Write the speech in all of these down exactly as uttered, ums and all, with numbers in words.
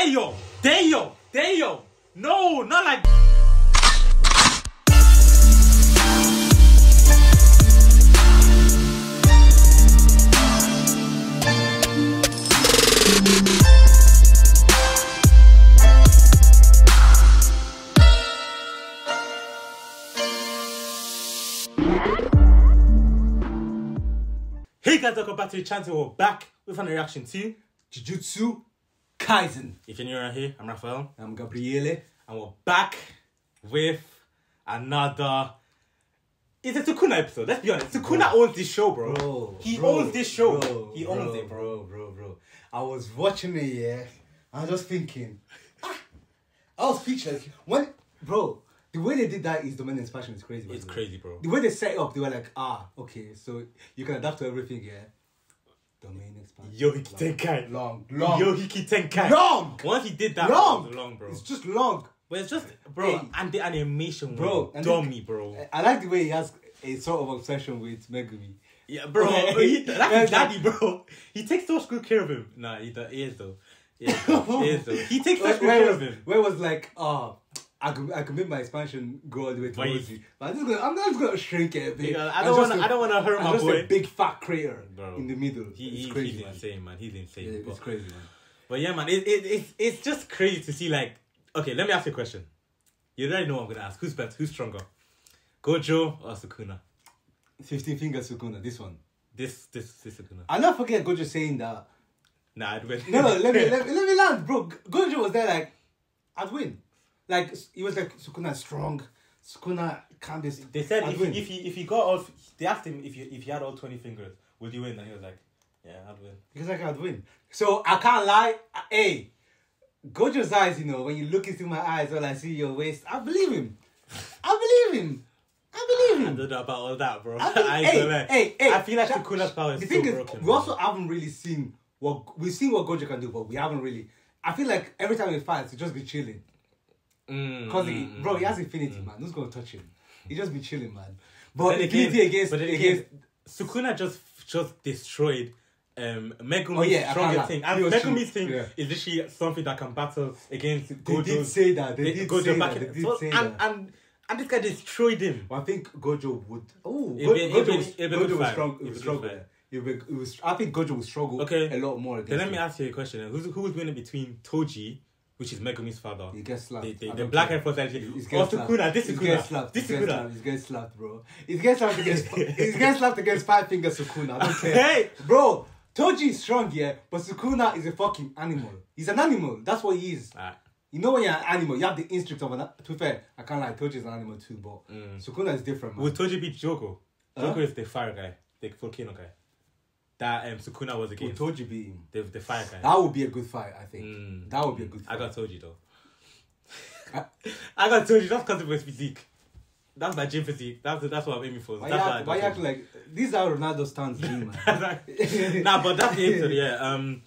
Deyo! Deyo! Deyo! No, not like... Hey guys, welcome back to the channel. We're back with another reaction to Jujutsu Kaisen. If you're new around here, I'm Raphael. I'm Gabriele. And we're back with another... It's a Sukuna episode, let's be honest. Sukuna bro. owns this show, bro. bro he bro, owns this show. Bro, he owns bro, it, bro. Bro, bro, bro. I was watching it, yeah. I was just thinking... Ah, I was speechless. When... Bro, the way they did that is domain expansion is crazy. It's crazy, bro. The way they set it up, they were like, ah, okay, so you can adapt to everything, yeah. Domain expansion. Yohiki Tenkai. Long, long. Yohiki Tenkai. Long! Once he did that, long, it was long, bro. It's just long. But it's just, bro, hey. And the animation, bro. And dummy, bro. I like the way he has a sort of obsession with Megumi. Yeah, bro. he, that's his daddy, bro. He takes so good care of him. Nah, he, he is, though. He is, though. He, is, though. he takes such good care of him. Where was, like, ah. Uh, I could, I could make my expansion go all the way to Toji. But I'm just gonna, I'm just gonna shrink it a bit. Yeah, I don't wanna, a, I don't wanna hurt I'm my just boy. Just a big fat crater bro. in the middle. He, it's he, crazy, he's man. insane, man. He's insane. Yeah, but, it's crazy, man. But yeah, man, it, it, it, it's just crazy to see. Like, okay, let me ask you a question. You already know what I'm gonna ask. Who's better? Who's stronger? Gojo or Sukuna? Fifteen fingers Sukuna. This one. This, this, this Sukuna. I'll not forget Gojo saying that. Nah, I'd win. No, no, let me, let, let me land, bro. Gojo was there like, I'd win. Like, he was like, Sukuna is strong. Sukuna can't be... They said if, if he if he got all... They asked him if he, if he had all twenty fingers, would you win? And he was like, yeah, I'd win. Because I can't win. So, I can't lie. I, hey, Gojo's eyes, you know, when you look into my eyes, all I see your waist, I believe him. I believe him. I believe him. I don't know about all that, bro. I, I hey, hey, hey, hey. I feel like Sukuna's power is so broken. Is, we also haven't really seen... what We've seen what Gojo can do, but we haven't really... I feel like every time he fights, he just be chilling. Because, mm, mm, bro, he has infinity, mm. man. Who's going to touch him? He just be chilling, man. But, but infinity against, against, against... Sukuna just just destroyed um, Megumi's oh, yeah, stronger thing. And Megumi's thing yeah. is literally something that can battle against they Gojo. They did say that. They, they did Gojo say back that. They did so, say and, that. And, and this guy destroyed him. Well, I think Gojo would... Oh, Gojo was strong. It was strong. It was, it was, I think Gojo would struggle okay. a lot more. Then let him. me ask you a question. Who's, who was winning between Toji... which is Megumi's father. He gets slapped. The, the, the black hair for that. He's getting slapped. This is Sukuna. This is Sukuna. He's getting slapped, bro. He's getting slapped against. He's getting slapped against five fingers Sukuna. I don't care. Hey, bro. Toji is strong, yeah, but Sukuna is a fucking animal. He's an animal. That's what he is. Right. You know when you're an animal, you have the instinct of an. To be fair, I can't lie. Toji is an animal too, but mm. Sukuna is different, man. Would Toji beat Joko? Huh? Joko is the fire guy, the volcano guy. That um, Sukuna was against. Would Toji beat him? The, the fire guy. That would be a good fight, I think. Mm. That would be a good fight. I got Toji, though. I, I got Toji. That's because of his physique. That's my gym physique. That's that's what I'm aiming for. Why that's you act, why you act like... These are Ronaldo stands, gym, man. Nah, but that's the answer, yeah. Um,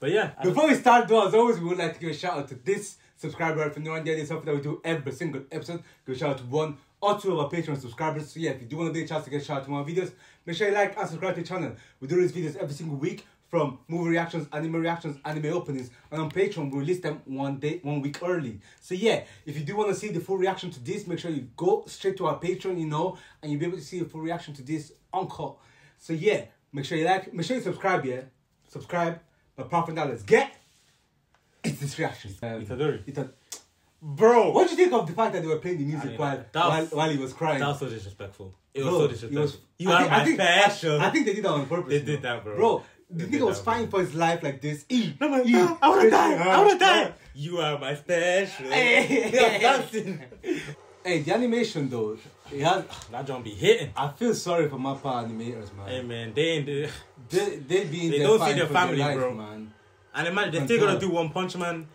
but yeah. Before we start, though, as always, we would like to give a shout out to this subscriber. If no one did something that we do every single episode, give a shout out to one or two of our Patreon subscribers. So yeah, if you do want to get a chance to get a shout out to more videos, make sure you like and subscribe to the channel. We do these videos every single week, from movie reactions, anime reactions, anime openings, and on Patreon we release them one day, one week early. So yeah, if you do want to see the full reaction to this, make sure you go straight to our Patreon, you know, and you'll be able to see the full reaction to this on call. So yeah, make sure you like, make sure you subscribe, yeah, subscribe. But apart from that, let's get it's this reaction. Um, Itadori. Itadori. Bro, what do you think of the fact that they were playing the music I mean, while, was, while while he was crying? That was so disrespectful. It was bro, so disrespectful. Was, you I are think, my I passion. Think, I think they did that on purpose. They did that, bro. Bro, the they nigga was fighting for his life like this. E, no, man, e, no, I wanna die. I wanna die. You are my special. Hey, hey, hey, the animation though, it has, that don't be hitting. I feel sorry for Mappa animators, man. Hey man, they ain't the, they they be in they don't see their family, their life, bro, man. And imagine they're still gonna do One Punch Man.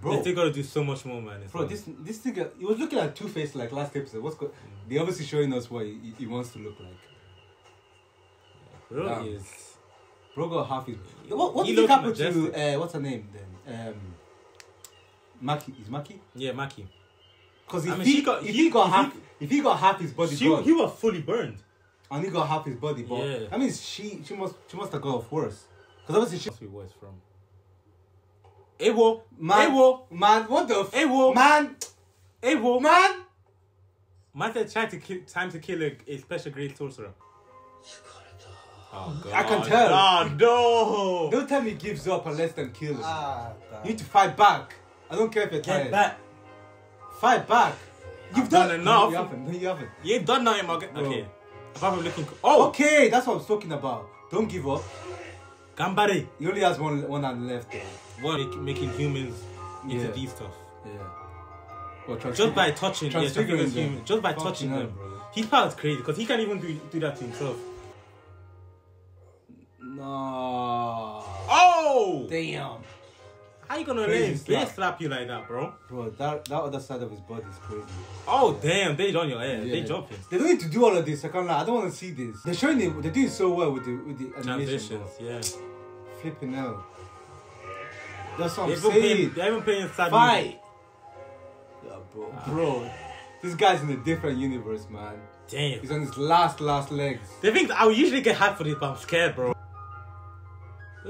Bro, they gotta do so much more, man. Bro, well. this this thing, he was looking at Two Face like last episode. What's mm. they obviously showing us what he, he wants to look like. Bro um, is, bro got half his. What what did happen to uh, what's her name then? Um, Maki is Maki. Yeah, Maki. Because if I mean, he got if he, he got if half he, if he got half his body, she, gone, he was fully burned, and he got half his body. But yeah. I mean, she she must she must have got off worse. Because obviously she. Where it's from. Hey, whoa. Man. Hey, whoa. Man. What the f... Hey, whoa. Man. Hey, whoa. Man. Man said trying to kill, time to kill a, a special grade sorcerer. Oh, God. I can tell. Oh, no. Don't tell me he gives up unless them kill him. Ah, you need to fight back. I don't care if you're Get tired. Get back. Fight back. You've I've done, done enough. No, you haven't. No, you haven't. You ain't done nothing, Margaret. Okay. Apart from looking... Oh! Okay, that's what I was talking about. Don't give up. Gambare. He only has one, one hand left. One, making humans into yeah. these stuff. Yeah. Well, just by touching, yeah, transfiguring them. Just by touching them. Bro. His power is crazy because he can't even do, do that to himself. No. Oh! Damn. How you gonna let him slap. slap you like that, bro? Bro, that, that other side of his body is crazy. Oh, yeah. Damn, they on your head. Yeah. They jumping. They don't need to do all of this. I can't lie. I don't want to see this. They're showing it. They're doing so well with the, with the animation. Transitions, bro. Yeah. Flipping out. That's what I'm saying. Playing, they're even playing sad Fight. music. Yeah, bro. Ah. Bro, this guy's in a different universe, man. Damn. He's on his last, last legs. They think I would usually get hyped for this, but I'm scared, bro.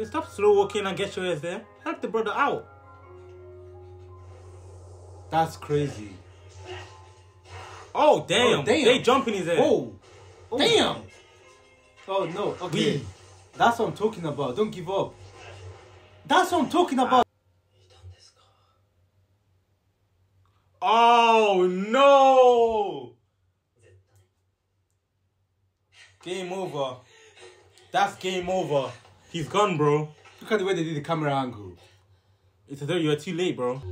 Stop slow walking and get your ass there. Help the brother out. That's crazy. Oh damn! Oh, damn. They jumping his head. Oh, oh damn! Oh no. Okay, Wee. That's what I'm talking about. Don't give up. That's what I'm talking about. Oh no! Game over. That's game over. He's gone, bro. Look at the way they did the camera angle. Itadori, you're too late, bro.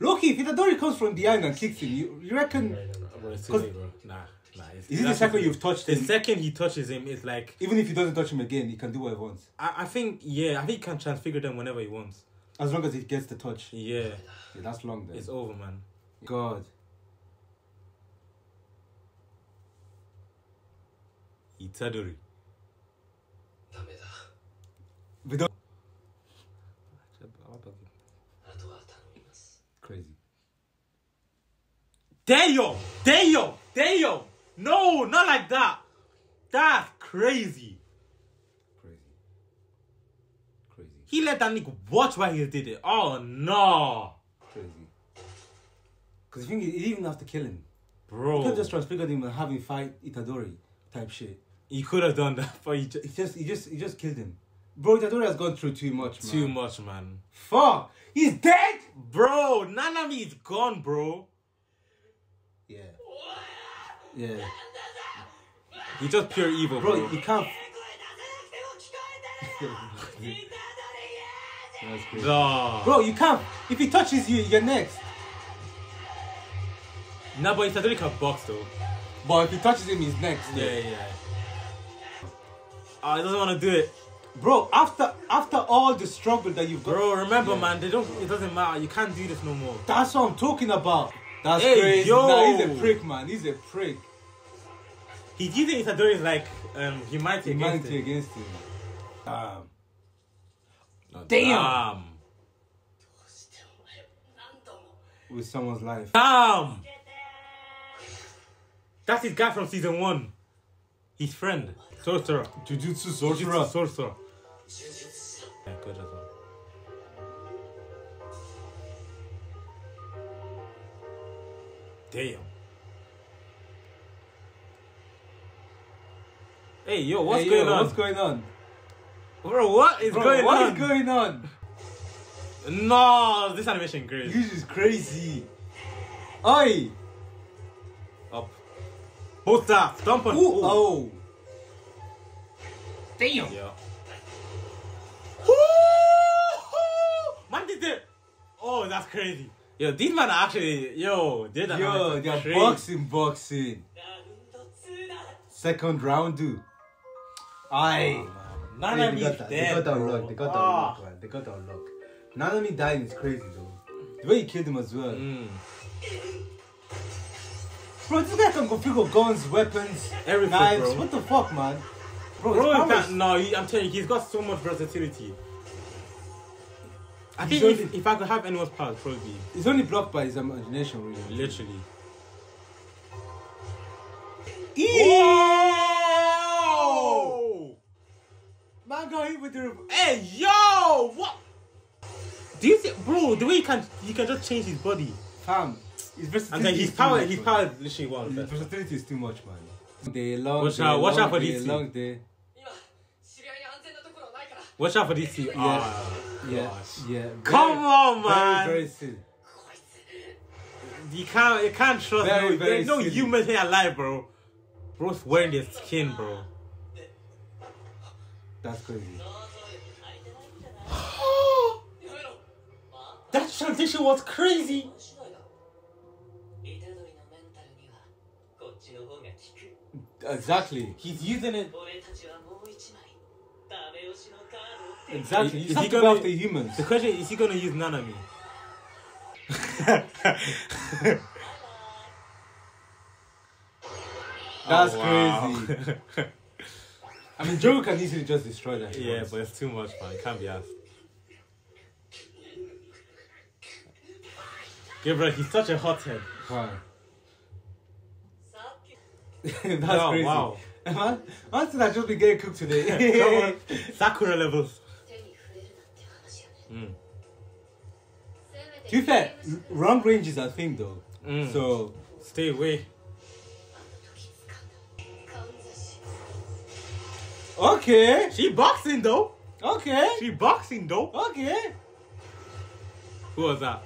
Look, if Itadori comes from behind and kicks him, you, you reckon... Bro, it's too late, bro. Nah, nah. It's, is it the second you've touched him? The second he touches him, it's like... Even if he doesn't touch him again, he can do what he wants. I, I think, yeah, I think he can transfigure them whenever he wants. As long as he gets the touch. Yeah. Yeah, that's long, then. It's over, man. God. Itadori. We don't... Crazy. Dayo! Dayo! Dayo! No, not like that! That's crazy. Crazy. Crazy. He let that nigga watch while he did it. Oh, no! Crazy. Because you think he didn't even have to kill him. Bro. He could have just transfigured him and have him fight Itadori type shit. He could have done that, but he just... He just, he just, he just killed him. Bro, Itadori has gone through too much, man. Too much, man. Fuck! He's dead! Bro, Nanami is gone, bro. Yeah. Yeah. He's just pure evil, bro. Bro, he can't... That's crazy. No. Bro, you can't... If he touches you, you're next. Nah, but Itadori can box, though. But if he touches him, he's next. Yeah, yeah, yeah. Oh, he doesn't want to do it. Bro, after after all the struggle that you've got, bro, remember, yeah. man, they don't. It doesn't matter. You can't do this no more. That's what I'm talking about. That's hey, crazy. Yo. Nah, he's a prick, man. He's a prick. He's using Itadori is like um humanity, humanity against him. Damn. Damn. Damn. With someone's life. Damn. That's his guy from season one. His friend. Sorcerer. Jujutsu Sorcerer. Jujutsu Sorcerer. Yeah, good as well. Damn. Hey, yo, what's hey, going yo, on? What's going on? Bro, what is Bro, going what on? What is going on? No, this animation is crazy. This is crazy. Oi! Up. Both up. Stomp on. Ooh, oh. Damn! Yeah. Man did it! Oh, that's crazy. Yo, these man are actually... Yo, they're Yo, they're crazy. boxing, boxing. Second round, dude. Aye. Oh, Nanami hey, got dead, They got unlocked, they got unlocked, oh. man. They got unlocked. Nanami dying is crazy, though. The way he killed him as well. Mm. Bro, this guy can go pick up guns, weapons, Everything, knives. Bro. What the fuck, man? Bro, bro that, no, he, I'm telling you, he's got so much versatility. I he's think only, if, if I could have anyone's powers, probably. He's only blocked by his imagination, really. Literally. Whoa! Man got hit with the... Hey, yo! What? Do you think, bro? The way he can, he can just change his body. Fam, his versatility. And then his power, his power literally won. His versatility is too much, man. Day long. Watch out! Watch out for this. Long day. Watch out for this. Yeah. Oh, yeah. Yeah. Come very, on, man. Very, very silly. You can't, you can't trust. Very, no, very no human here alive, bro. Bro's wearing their skin, bro. That's crazy. That transition was crazy. Exactly. He's using it. Exactly. He's going after humans. The question is, is he going to use Nanami? That's oh, wow. crazy. I mean, Joko can easily just destroy that. Yeah, wants. But it's too much, man. It can't be asked. Gabriel, he's such a hothead. Wow. That's oh, crazy. Wow. Man, man said I just been getting cooked today. Come on. Sakura levels. Mm. To be fair, wrong range is a thing though. Mm. So, stay away. Okay. She boxing though. Okay. She boxing though. Okay. Who was that?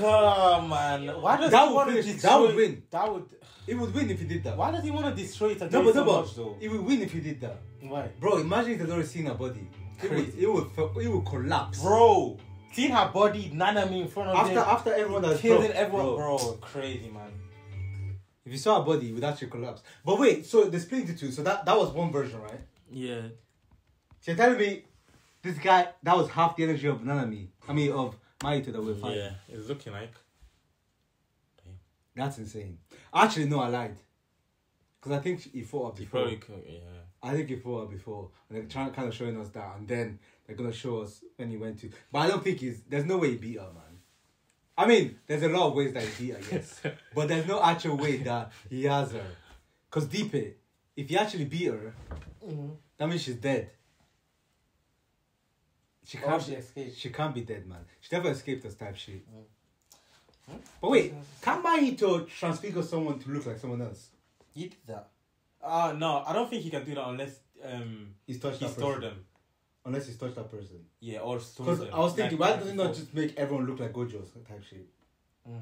Oh man. Why does that he want to destroy? That would win. That would... It would win if he did that. Why does he want to destroy it? No, but so much, though? It would win if he did that. Why? Bro, imagine Itadori seeing her body. It would, it, would, it would collapse. Bro. Seeing her body, Nanami in front of after, them. After everyone that's killing everyone. Bro. bro, crazy, man. If you saw her body, it would actually collapse. But wait, so they split into two. So that, that was one version, right? Yeah. So you're telling me this guy, that was half the energy of Nanami. I mean, of... Mahito that we're fighting. Yeah, it's looking like. Damn. That's insane. Actually, no, I lied. Because I think he fought up before. He probably could, yeah. I think he fought up before. And they're trying, kind of showing us that. And then they're going to show us when he went to. But I don't think he's. There's no way he beat her, man. I mean, there's a lot of ways that he beat her, yes. But there's no actual way that he has her. Because Deepe, if he actually beat her, mm-hmm. that means she's dead. She can't, oh, she, she can't be dead, man. She never escaped this type shit. Mm. Hmm? But wait, can Mahito transfigure someone to look like someone else? He did that. Ah, uh, no, I don't think he can do that unless um he's touched he that person. Them. Unless he's touched that person. Yeah, or stored them. I was thinking, like, why does he not just make everyone look like Gojo type shit? Mm.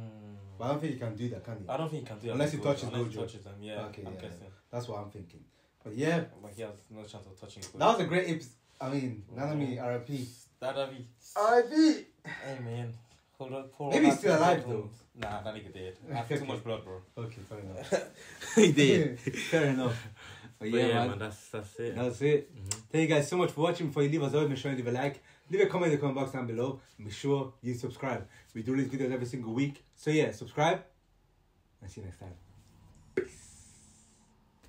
But I don't think he can do that, can he? I don't think he can do that. Unless he touches unless Gojo. He touches them, yeah. Okay, I'm yeah, guessing. That's what I'm thinking. But yeah. But he has no chance of touching Gojo. That was a great episode. I mean, Nanami, R I P. Nanami. R I P! Hey, man. Hold up, poor Maybe he's still alive, though. Nah, that nigga dead. I have too much blood, bro. Okay, fair enough. He did. Fair enough. But, but yeah, yeah, man, man that's, that's it. That's it. Mm-hmm. Thank you guys so much for watching. Before you leave, as always, make sure you leave a like. Leave a comment in the comment box down below. Make sure you subscribe. We do these videos every single week. So yeah, subscribe. And see you next time.